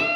You